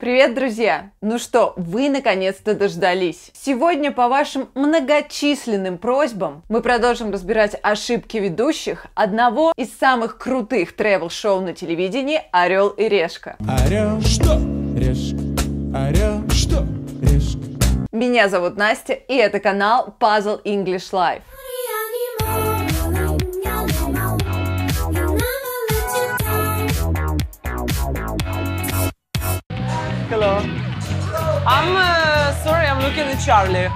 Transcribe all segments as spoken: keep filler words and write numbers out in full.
Привет, друзья! Ну что, вы наконец-то дождались. Сегодня по вашим многочисленным просьбам мы продолжим разбирать ошибки ведущих одного из самых крутых тревел-шоу на телевидении «Орел и Решка». Орел, что? Решка. Орел, что? Решка. Меня зовут Настя, и это канал Puzzle English Life. Hello. I'm, uh, sorry, I'm looking at Charlie.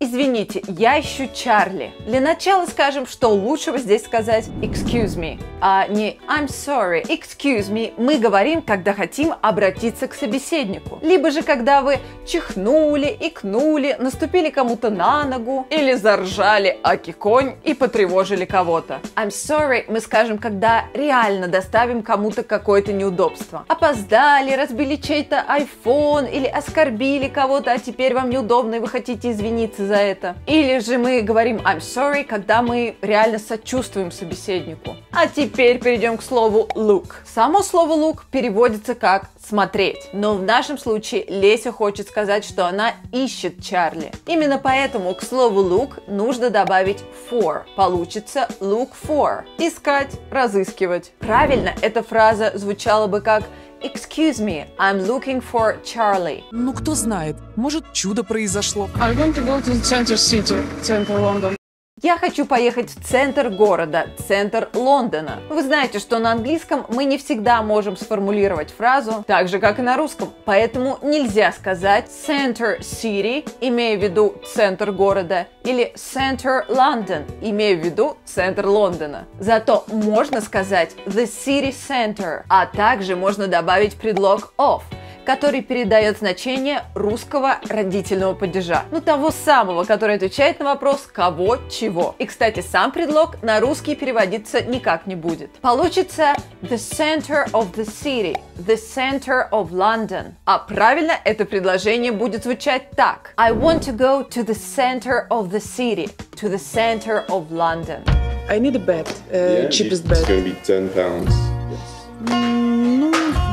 Извините, я ищу Чарли. Для начала скажем, что лучше бы здесь сказать excuse me, а не I'm sorry. Excuse me мы говорим, когда хотим обратиться к собеседнику. Либо же, когда вы чихнули, икнули, наступили кому-то на ногу, или заржали аки конь и потревожили кого-то. I'm sorry мы скажем, когда реально доставим кому-то какое-то неудобство. Опоздали, разбили чей-то айфон, или оскорбили кого-то, а теперь вам неудобно и вы хотите извиниться за это. Или же мы говорим I'm sorry, когда мы реально сочувствуем собеседнику. А теперь перейдем к слову look. Само слово look переводится как смотреть, но в нашем случае Леся хочет сказать, что она ищет Чарли. Именно поэтому к слову look нужно добавить for. Получится look for. Искать, разыскивать. Правильно, эта фраза звучала бы как Excuse me, I'm looking for Charlie. Ну, кто знает, может, чудо произошло. I'm going to go to the center city, центр Лондона. Я хочу поехать в центр города, центр Лондона. Вы знаете, что на английском мы не всегда можем сформулировать фразу так же, как и на русском. Поэтому нельзя сказать center city, имея в виду центр города, или center London, имея в виду центр Лондона. Зато можно сказать the city center, а также можно добавить предлог of, который передает значение русского родительного падежа. Ну, того самого, который отвечает на вопрос «кого?», «чего?». И, кстати, сам предлог на русский переводиться никак не будет. Получится «the center of the city», «the center of London». А правильно это предложение будет звучать так. I want to go to the center of the city, to the center of London. I need a bed, uh, yeah, cheapest bed. It's gonna be ten pounds.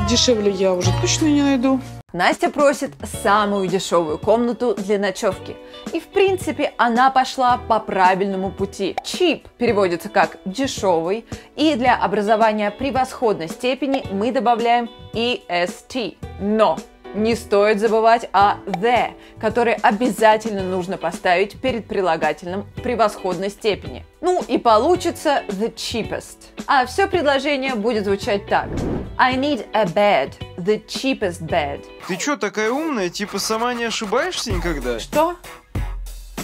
Дешевле я уже точно не найду. Настя просит самую дешевую комнату для ночевки. И в принципе она пошла по правильному пути. Cheap переводится как дешевый, и для образования превосходной степени мы добавляем est. Но не стоит забывать о the, который обязательно нужно поставить перед прилагательным превосходной степени. Ну и получится the cheapest. А все предложение будет звучать так. I need a bed, the cheapest bed. Ты чё такая умная, типа сама не ошибаешься никогда? Что?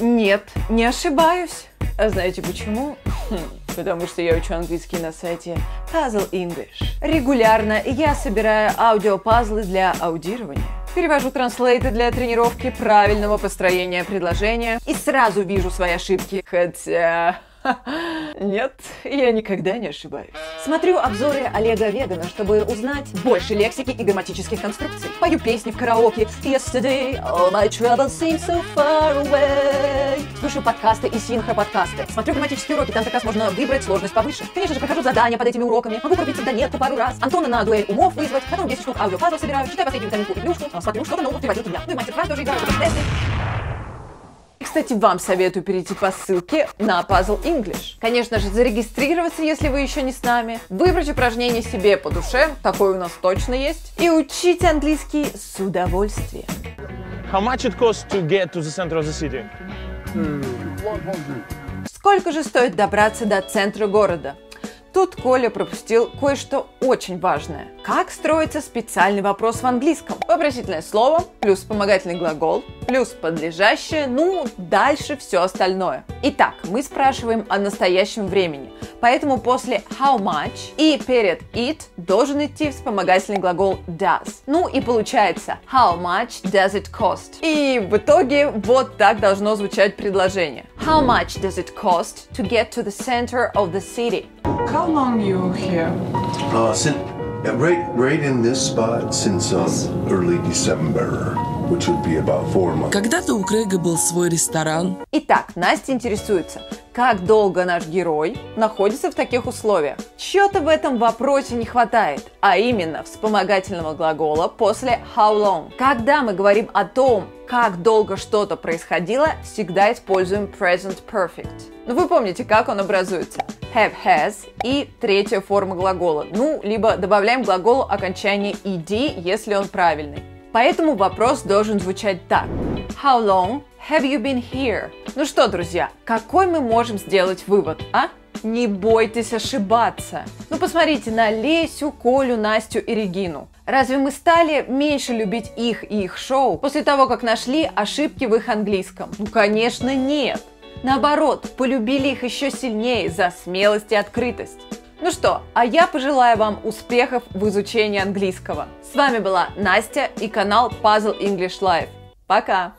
Нет, не ошибаюсь. А знаете почему? Хм, потому что я учу английский на сайте Puzzle English. Регулярно я собираю аудиопазлы для аудирования. Перевожу транслейты для тренировки правильного построения предложения. И сразу вижу свои ошибки, хотя... Нет, я никогда не ошибаюсь. Смотрю обзоры Олега Вегана, чтобы узнать больше лексики и грамматических конструкций. Пою песни в караоке. Yesterday, all my troubles seem so far away. Слушаю подкасты и синхроподкасты. Смотрю грамматические уроки, там как раз можно выбрать сложность повыше. Конечно же, прохожу задания под этими уроками. Могу пробиться до нету пару раз. Антона на дуэль умов вызвать. Потом десять штук аудиопазлов собираю. Читаю последнюю витаминку и плюшку. Смотрю, что-то новое приводил меня. Ну и мастер-класс тоже играю. Кстати, вам советую перейти по ссылке на Puzzle English. Конечно же, зарегистрироваться, если вы еще не с нами, выбрать упражнение себе по душе, такое у нас точно есть, и учить английский с удовольствием. How much it costs to get to the center of the city? Сколько же стоит добраться до центра города? Тут Коля пропустил кое-что очень важное. Как строится специальный вопрос в английском? Вопросительное слово, плюс вспомогательный глагол, плюс подлежащее, ну, дальше все остальное. Итак, мы спрашиваем о настоящем времени, поэтому после how much и перед it должен идти вспомогательный глагол does. Ну и получается how much does it cost? И в итоге вот так должно звучать предложение. How much does it cost to get to the center of the city? How long you here? Uh, since, right, right in this spot since um, early December, which would be about four months. Когда-то у Крейга был свой ресторан. Итак, Настя интересуется, Как долго наш герой находится в таких условиях? Чего-то в этом вопросе не хватает, а именно вспомогательного глагола после how long. Когда мы говорим о том, как долго что-то происходило, всегда используем present perfect. Но вы помните, как он образуется? Have, has и третья форма глагола. Ну, либо добавляем глаголу окончание ed, если он правильный. Поэтому вопрос должен звучать так. How long have you been here? Ну что, друзья, какой мы можем сделать вывод, а? Не бойтесь ошибаться. Ну посмотрите на Лесю, Колю, Настю и Регину. Разве мы стали меньше любить их и их шоу после того, как нашли ошибки в их английском? Ну конечно нет. Наоборот, полюбили их еще сильнее за смелость и открытость. Ну что, а я пожелаю вам успехов в изучении английского. С вами была Настя и канал Puzzle English Life. Пока!